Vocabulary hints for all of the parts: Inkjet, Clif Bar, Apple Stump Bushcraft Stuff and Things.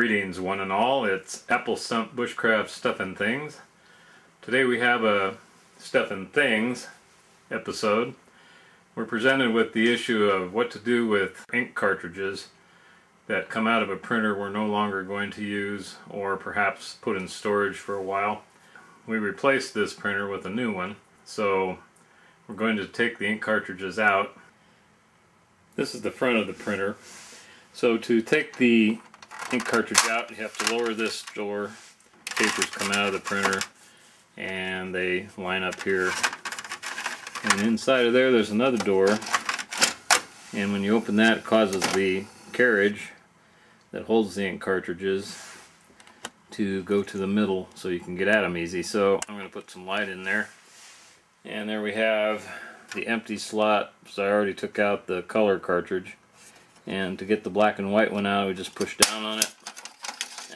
Greetings one and all, it's Apple Stump Bushcraft Stuff and Things. Today we have a Stuff and Things episode. We're presented with the issue of what to do with ink cartridges that come out of a printer we're no longer going to use or perhaps put in storage for a while. We replaced this printer with a new one, so we're going to take the ink cartridges out. This is the front of the printer. So to take the ink cartridge out, you have to lower this door. Papers come out of the printer and they line up here, and inside of there's another door, and when you open that, it causes the carriage that holds the ink cartridges to go to the middle so you can get at them easy. So I'm going to put some light in there, and there we have the empty slot. So I already took out the color cartridge, and to get the black and white one out, we just push down on it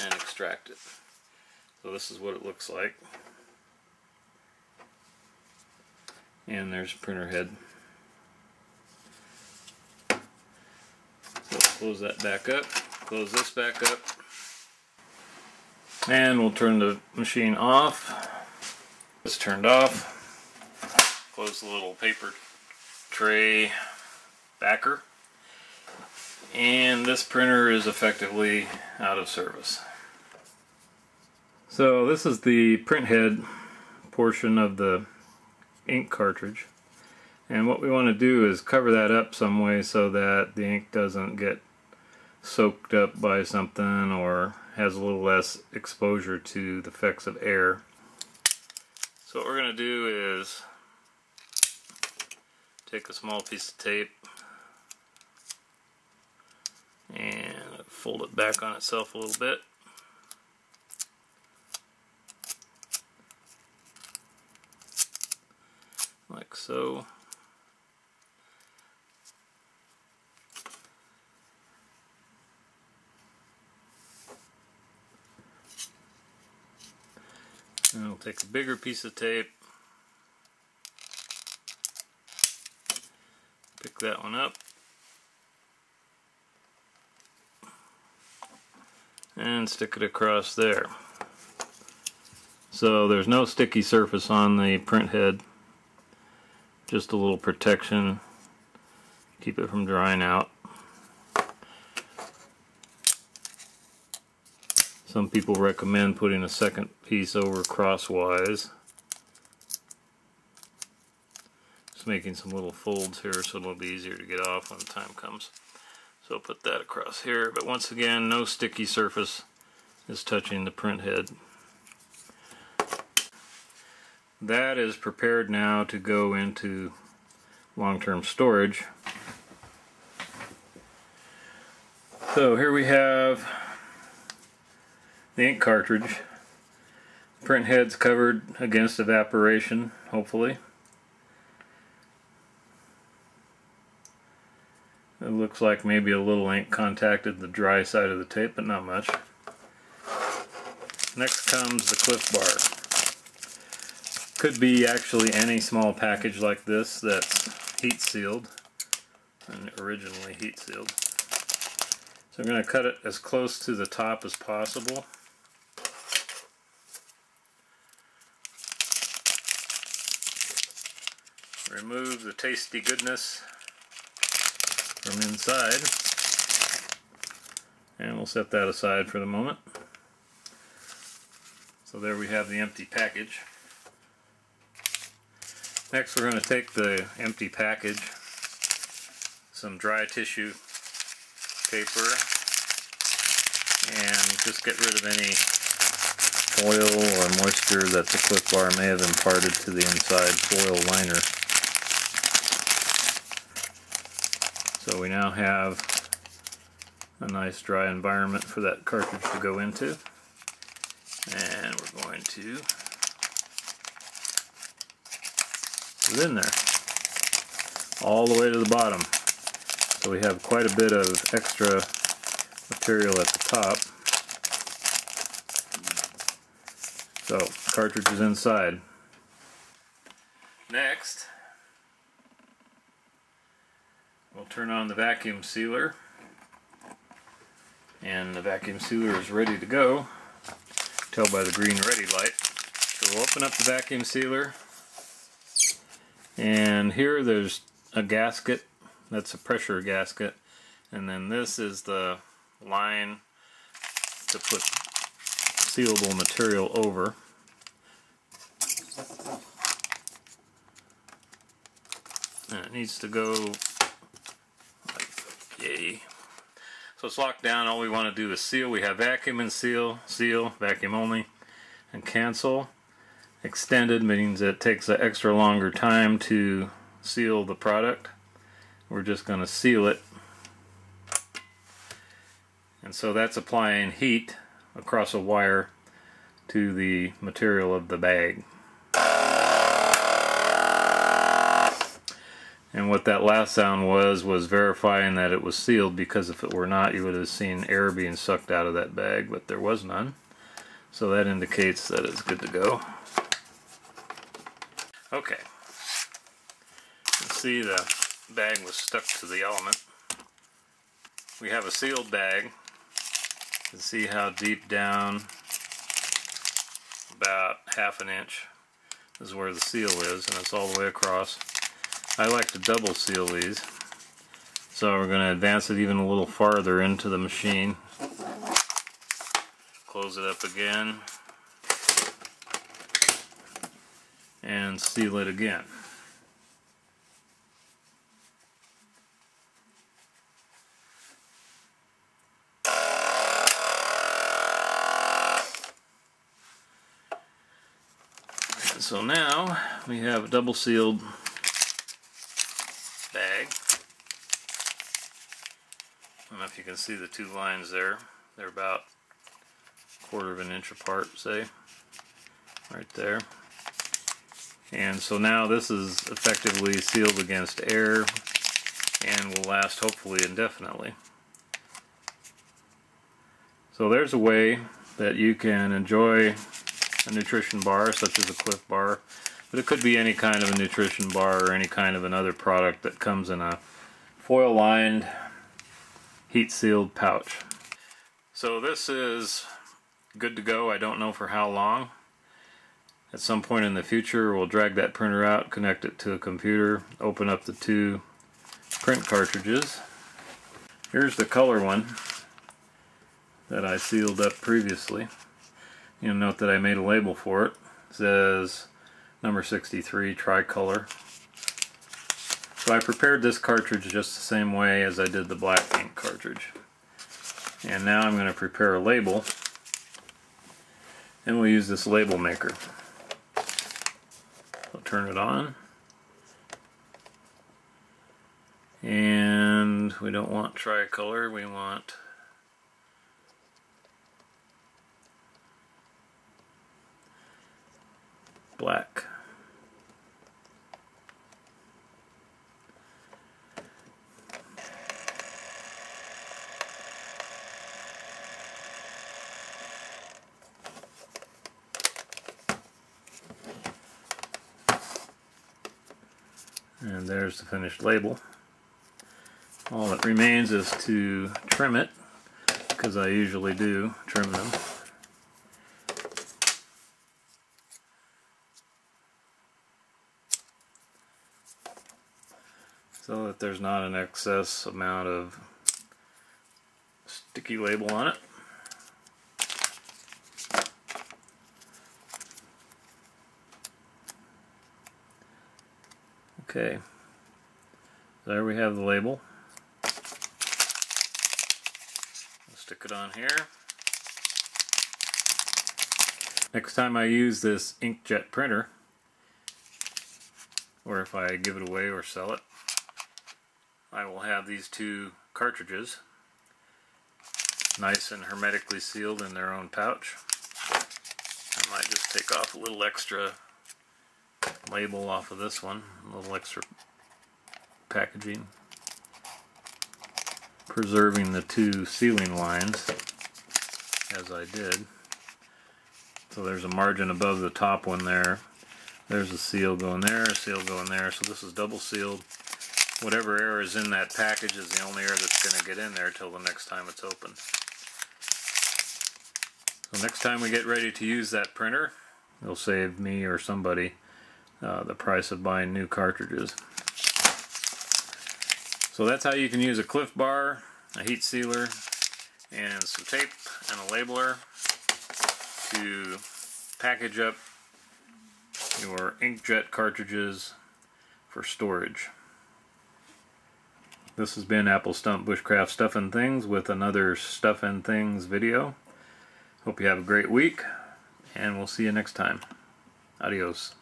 and extract it. So this is what it looks like, and there's the printer head. So close that back up, close this back up, and we'll turn the machine off. It's turned off. Close the little paper tray backer. And this printer is effectively out of service. So this is the printhead portion of the ink cartridge, and what we want to do is cover that up some way so that the ink doesn't get soaked up by something or has a little less exposure to the effects of air. So what we're going to do is take a small piece of tape and fold it back on itself a little bit. Like so. And I'll take a bigger piece of tape, pick that one up, and stick it across there. So there's no sticky surface on the print head, just a little protection, keep it from drying out. Some people recommend putting a second piece over crosswise, just making some little folds here so it'll be easier to get off when the time comes. So put that across here, but once again, no sticky surface is touching the print head. That is prepared now to go into long-term storage. So here we have the ink cartridge. Print head's covered against evaporation, hopefully. It looks like maybe a little ink contacted the dry side of the tape, but not much. Next comes the Clif Bar. Could be actually any small package like this that's heat sealed, and originally heat sealed. So I'm going to cut it as close to the top as possible. Remove the tasty goodness from inside, and we'll set that aside for the moment. So there we have the empty package. Next we're going to take the empty package, some dry tissue paper, and just get rid of any oil or moisture that the Clif Bar may have imparted to the inside foil liner. So we now have a nice dry environment for that cartridge to go into, and we're going to put it in there all the way to the bottom. So we have quite a bit of extra material at the top. So cartridge is inside. Next, we'll turn on the vacuum sealer and the vacuum sealer is ready to go. Tell by the green ready light. So we'll open up the vacuum sealer, and here there's a gasket. That's a pressure gasket, and then this is the line to put sealable material over. And it needs to go like, yay. So it's locked down. All we want to do is seal. We have vacuum and seal, seal, vacuum only, and cancel. Extended means it takes an extra longer time to seal the product. We're just going to seal it. And so that's applying heat across a wire to the material of the bag. And what that last sound was verifying that it was sealed, because if it were not, you would have seen air being sucked out of that bag, but there was none. So that indicates that it's good to go. Okay. You can see the bag was stuck to the element. We have a sealed bag. You can see how deep down, about 1/2 inch, is where the seal is, and it's all the way across. I like to double seal these, so we're going to advance it even a little farther into the machine. Close it up again and seal it again. And so now we have a double sealed bag. I don't know if you can see the two lines there. They're about 1/4 inch apart, say, right there. And so now this is effectively sealed against air and will last hopefully indefinitely. So there's a way that you can enjoy a nutrition bar such as a Clif Bar. But it could be any kind of a nutrition bar or any kind of another product that comes in a foil-lined, heat-sealed pouch. So this is good to go. I don't know for how long. At some point in the future, we'll drag that printer out, connect it to a computer, open up the two print cartridges. Here's the color one that I sealed up previously. You'll note that I made a label for it. It says number 63, tricolor. So I prepared this cartridge just the same way as I did the black ink cartridge. And now I'm going to prepare a label, and we'll use this label maker. I'll turn it on. And we don't want tricolor, we want black. And there's the finished label. All that remains is to trim it, because I usually do trim them. So that there's not an excess amount of sticky label on it. Okay, there we have the label. I'll stick it on here. Next time I use this inkjet printer, or if I give it away or sell it, I will have these two cartridges nice and hermetically sealed in their own pouch. I might just take off a little extra label off of this one, a little extra packaging, preserving the two sealing lines as I did. So there's a margin above the top one there. There's a seal going there, a seal going there. So this is double sealed. Whatever air is in that package is the only air that's going to get in there till the next time it's opened. So next time we get ready to use that printer, it'll save me or somebody the price of buying new cartridges. So that's how you can use a Clif Bar, a heat sealer, and some tape and a labeler to package up your inkjet cartridges for storage. This has been Apple Stump Bushcraft Stuff and Things with another Stuff and Things video. Hope you have a great week, and we'll see you next time. Adios.